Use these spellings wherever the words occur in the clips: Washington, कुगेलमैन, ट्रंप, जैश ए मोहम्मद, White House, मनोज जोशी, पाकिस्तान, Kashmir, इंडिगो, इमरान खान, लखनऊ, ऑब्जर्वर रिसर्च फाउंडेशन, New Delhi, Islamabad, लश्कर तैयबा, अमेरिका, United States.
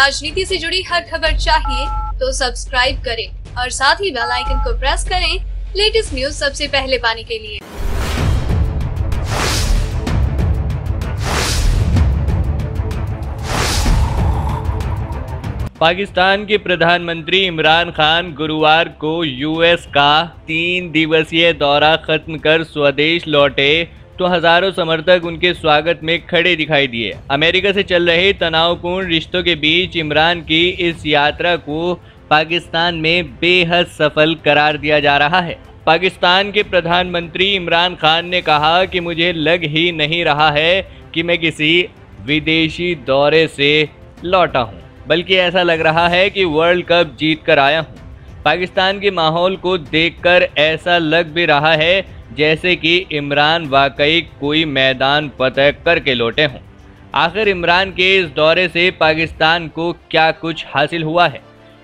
राजनीति से जुड़ी हर खबर चाहिए तो सब्सक्राइब करें और साथ ही बेल आइकन को प्रेस करें लेटेस्ट न्यूज सबसे पहले पाने के लिए। पाकिस्तान के प्रधानमंत्री इमरान खान गुरुवार को यूएस का 3 दिवसीय दौरा खत्म कर स्वदेश लौटे तो हजारों समर्थक उनके स्वागत में खड़े दिखाई दिए। अमेरिका से चल रहे तनावपूर्ण रिश्तों के बीच इमरान की इस यात्रा को पाकिस्तान में बेहद सफल करार दिया जा रहा है। पाकिस्तान के प्रधानमंत्री इमरान खान ने कहा कि मुझे लग ही नहीं रहा है कि मैं किसी विदेशी दौरे से लौटा हूँ, बल्कि ऐसा लग रहा है कि वर्ल्ड कप जीत कर आया हूँ। पाकिस्तान के माहौल को देखकर ऐसा लग भी रहा है जैसे कि इमरान वाकई कोई मैदान फतह करके लौटे हों। आखिर इमरान के इस दौरे से पाकिस्तान को क्या कुछ हासिल हुआ है?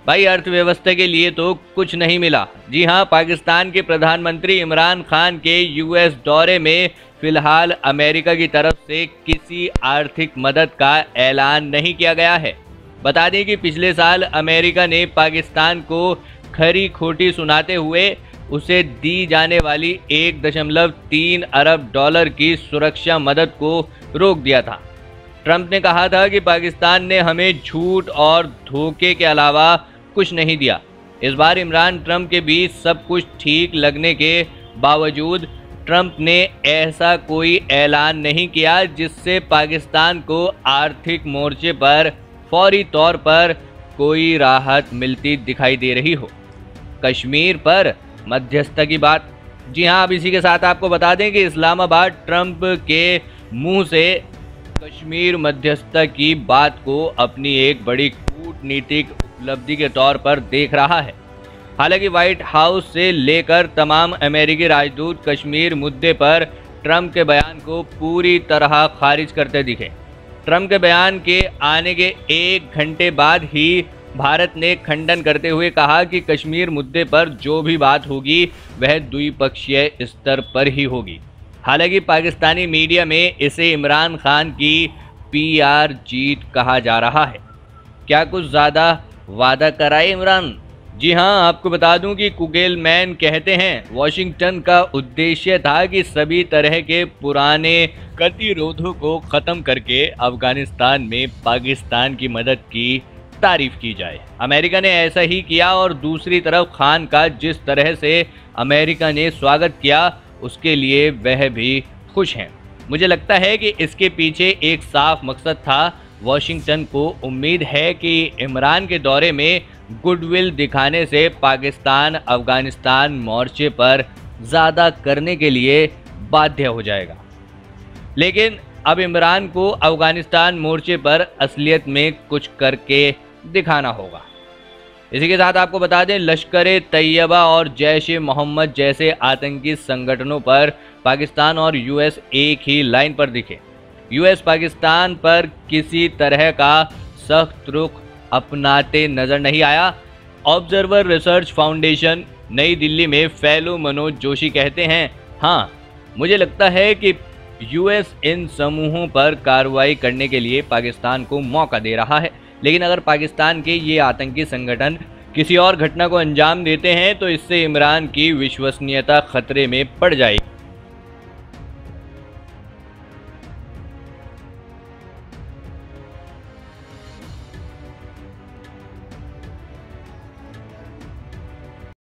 भाई, अर्थव्यवस्था के लिए तो कुछ नहीं मिला। जी हाँ, पाकिस्तान के प्रधानमंत्री इमरान खान के यूएस दौरे में फिलहाल अमेरिका की तरफ से किसी आर्थिक मदद का ऐलान नहीं किया गया है। बता दें कि पिछले साल अमेरिका ने पाकिस्तान को खरी खोटी सुनाते हुए उसे दी जाने वाली 1.3 अरब डॉलर की सुरक्षा मदद को रोक दिया था। ट्रंप ने कहा था कि पाकिस्तान ने हमें झूठ और धोखे के अलावा कुछ नहीं दिया। इस बार इमरान ट्रंप के बीच सब कुछ ठीक लगने के बावजूद ट्रंप ने ऐसा कोई ऐलान नहीं किया जिससे पाकिस्तान को आर्थिक मोर्चे पर फौरी तौर पर कोई राहत मिलती दिखाई दे रही हो। कश्मीर पर मध्यस्थता की बात, जी हाँ, अब इसी के साथ आपको बता दें कि इस्लामाबाद ट्रंप के मुंह से कश्मीर मध्यस्थता की बात को अपनी एक बड़ी कूटनीतिक उपलब्धि के तौर पर देख रहा है। हालांकि व्हाइट हाउस से लेकर तमाम अमेरिकी राजदूत कश्मीर मुद्दे पर ट्रंप के बयान को पूरी तरह खारिज करते दिखे। ट्रंप के बयान के आने के 1 घंटे बाद ही भारत ने खंडन करते हुए कहा कि कश्मीर मुद्दे पर जो भी बात होगी वह द्विपक्षीय स्तर पर ही होगी। हालांकि पाकिस्तानी मीडिया में इसे इमरान खान की पीआर जीत कहा जा रहा है। क्या कुछ ज़्यादा वादा कराए इमरान? जी हाँ, आपको बता दूं कि कुगेलमैन कहते हैं वॉशिंगटन का उद्देश्य था कि सभी तरह के पुराने गतिरोधों को ख़त्म करके अफगानिस्तान में पाकिस्तान की मदद की तारीफ की जाए। अमेरिका ने ऐसा ही किया और दूसरी तरफ खान का जिस तरह से अमेरिका ने स्वागत किया उसके लिए वह भी खुश हैं। मुझे लगता है कि इसके पीछे एक साफ मकसद था। वॉशिंगटन को उम्मीद है कि इमरान के दौरे में गुडविल दिखाने से पाकिस्तान अफगानिस्तान मोर्चे पर ज़्यादा करने के लिए बाध्य हो जाएगा। लेकिन अब इमरान को अफगानिस्तान मोर्चे पर असलियत में कुछ करके दिखाना होगा। इसी के साथ आपको बता दें, लश्कर तैयबा और जैश ए मोहम्मद जैसे आतंकी संगठनों पर पाकिस्तान और यूएस एक ही लाइन पर दिखे। यूएस पाकिस्तान पर किसी तरह का सख्त रुख अपनाते नजर नहीं आया। ऑब्जर्वर रिसर्च फाउंडेशन नई दिल्ली में फेलो मनोज जोशी कहते हैं, हाँ, मुझे लगता है कि यूएस इन समूहों पर कार्रवाई करने के लिए पाकिस्तान को मौका दे रहा है, लेकिन अगर पाकिस्तान के ये आतंकी संगठन किसी और घटना को अंजाम देते हैं तो इससे इमरान की विश्वसनीयता खतरे में पड़ जाएगी।